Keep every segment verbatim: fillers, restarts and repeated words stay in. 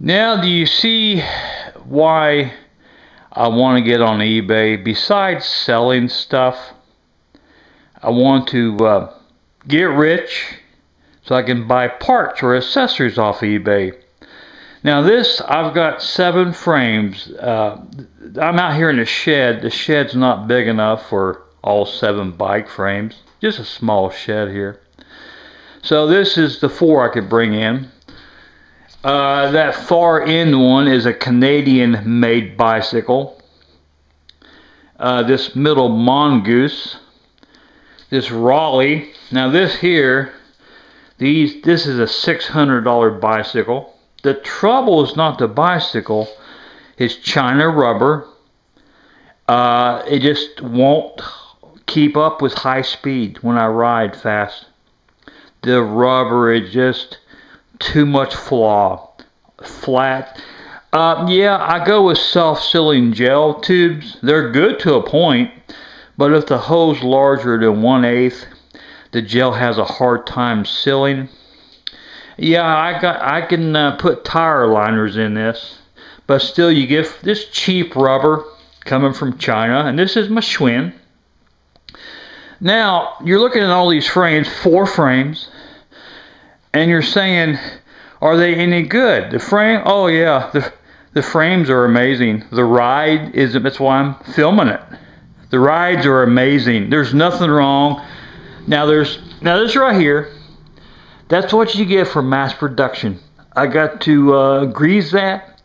Now, do you see why I want to get on eBay? Besides selling stuff, I want to uh, get rich so I can buy parts or accessories off eBay. Now this, I've got seven frames. Uh, I'm out here in the shed. The shed's not big enough for all seven bike frames. Just a small shed here. So this is the four I could bring in. Uh, that far end one is a Canadian made bicycle. Uh, this middle Mongoose. This Raleigh. Now this here, these this is a six hundred dollar bicycle. The trouble is not the bicycle, it's China rubber. Uh, it just won't keep up with high speed when I ride fast. The rubber is just too much flaw, flat. Uh, yeah, I go with self-sealing gel tubes. They're good to a point, but if the hole's larger than one eighth, the gel has a hard time sealing. Yeah, I got. I can uh, put tire liners in this, but still, you get this cheap rubber coming from China, and this is my Schwinn. Now you're looking at all these frames, four frames, and you're saying, "Are they any good?" The frame. Oh yeah, the the frames are amazing. The ride is. That's why I'm filming it. The rides are amazing. There's nothing wrong. Now there's. Now this right here. That's what you get for mass production. I got to uh, grease that,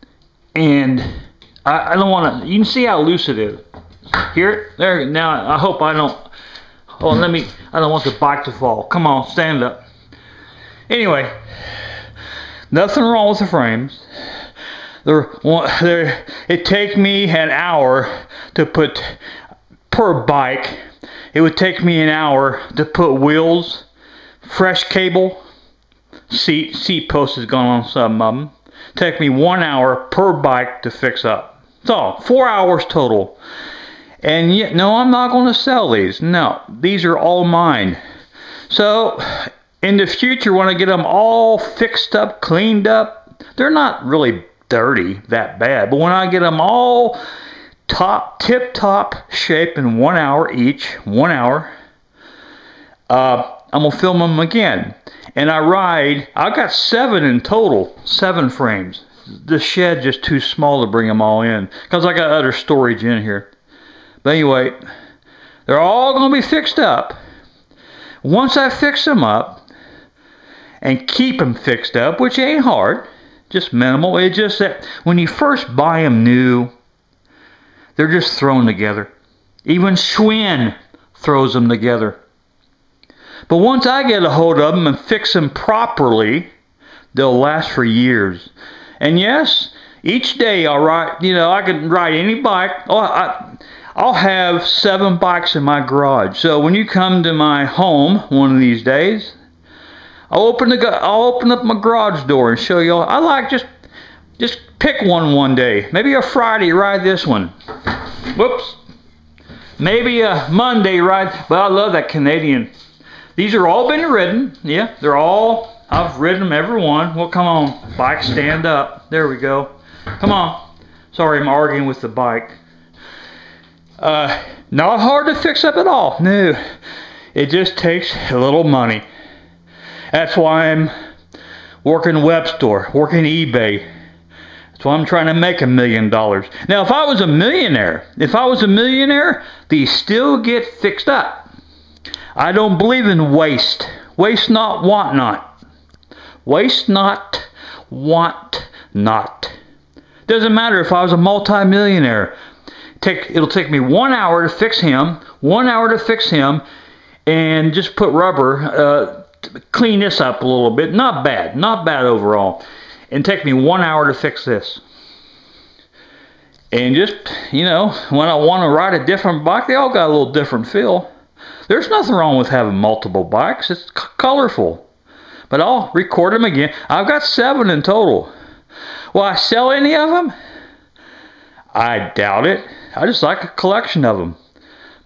and I, I don't want to. You can see how loose it is. Here, there. Now I hope I don't. Oh, let me. I don't want the bike to fall. Come on, stand up. Anyway, nothing wrong with the frames. There, there. It take me an hour to put per bike. It would take me an hour to put wheels, fresh cable. Seat, seat post has gone on some of them. Take me one hour per bike to fix up. So four hours total. And yet, no, I'm not going to sell these. No, these are all mine. So in the future, when I get them all fixed up, cleaned up, they're not really dirty that bad. But when I get them all top, tip top shape in one hour each, one hour, uh, I'm going to film them again. And I ride, I've got seven in total, seven frames. The shed just too small to bring them all in, because I got other storage in here. But anyway, they're all going to be fixed up. Once I fix them up and keep them fixed up, which ain't hard, just minimal. It's just that when you first buy them new, they're just thrown together. Even Schwinn throws them together. But once I get a hold of them and fix them properly, they'll last for years. And yes, each day I'll ride, you know, I can ride any bike. Oh, I, I'll have seven bikes in my garage. So when you come to my home one of these days, I'll open, the, I'll open up my garage door and show you all. I like just, just pick one one day. Maybe a Friday, ride this one. Whoops. Maybe a Monday ride. But I love that Canadian. These are all been ridden. Yeah, they're all, I've ridden them, every one. Well, come on, bike, stand up. There we go. Come on. Sorry, I'm arguing with the bike. Uh, not hard to fix up at all. No, it just takes a little money. That's why I'm working webstore, working eBay. That's why I'm trying to make a million dollars. Now, if I was a millionaire, if I was a millionaire, these still get fixed up. I don't believe in waste. Waste not, want not. Waste not, want not. Doesn't matter if I was a multi-millionaire. Take, it'll take me one hour to fix him, one hour to fix him, and just put rubber, uh, clean this up a little bit. Not bad, not bad overall. And take me one hour to fix this. And just, you know, when I want to ride a different bike, they all got a little different feel. There's nothing wrong with having multiple bikes. It's colorful. But I'll record them again. I've got seven in total. Will I sell any of them? I doubt it. I just like a collection of them.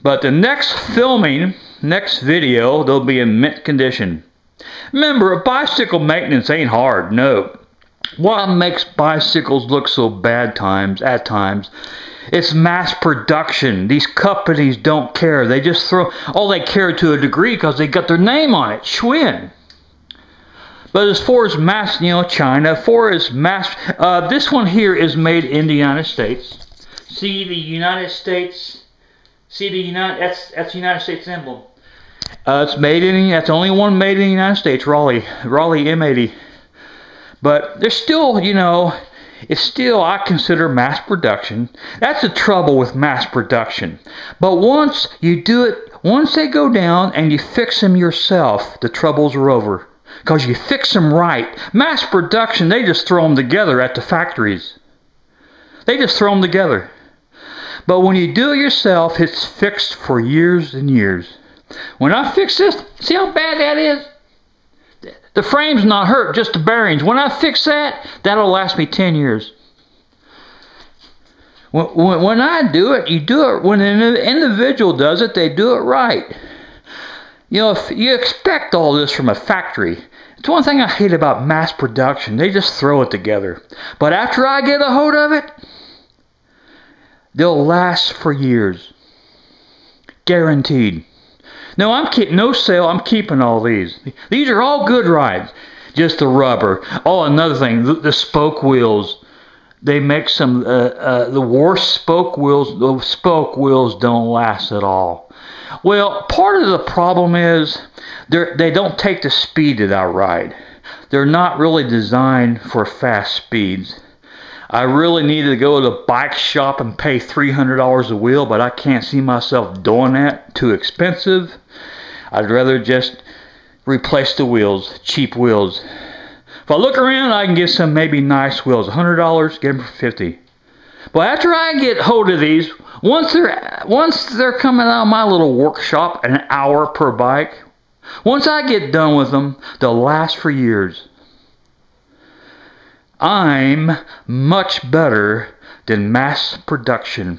But the next filming, next video, they'll be in mint condition. Remember, a bicycle maintenance ain't hard. No. What makes bicycles look so bad times at times? It's mass production. These companies don't care. They just throw, all they care to a degree because they got their name on it, Schwinn. But as far as mass, you know, China, for as mass, uh, this one here is made in the United States. See the United States, see the United, that's, that's the United States emblem. Uh, it's made in, that's the only one made in the United States, Raleigh, Raleigh M eighty. But there's still, you know, it's still, I consider mass production. That's the trouble with mass production. But once you do it, once they go down and you fix them yourself, the troubles are over. Because you fix them right. Mass production, they just throw them together at the factories. They just throw them together. But when you do it yourself, it's fixed for years and years. When I fix this, see how bad that is? The frame's not hurt, just the bearings. When I fix that, that'll last me ten years. When, when, when I do it, you do it. When an individual does it, they do it right. You know, if you expect all this from a factory. It's one thing I hate about mass production. They just throw it together. But after I get a hold of it, they'll last for years. Guaranteed. No, I'm keep, no sale. I'm keeping all these. These are all good rides. Just the rubber. Oh, another thing, the, the spoke wheels. They make some, uh, uh, the worst spoke wheels, the spoke wheels don't last at all. Well, part of the problem is they don't take the speed that I ride. They're not really designed for fast speeds. I really need to go to the bike shop and pay three hundred dollars a wheel, but I can't see myself doing that. Too expensive. I'd rather just replace the wheels, cheap wheels. If I look around, I can get some maybe nice wheels. one hundred dollars, get them for fifty dollars. But after I get hold of these, once they're, once they're coming out of my little workshop, an hour per bike, once I get done with them, they'll last for years. I'm much better than mass production.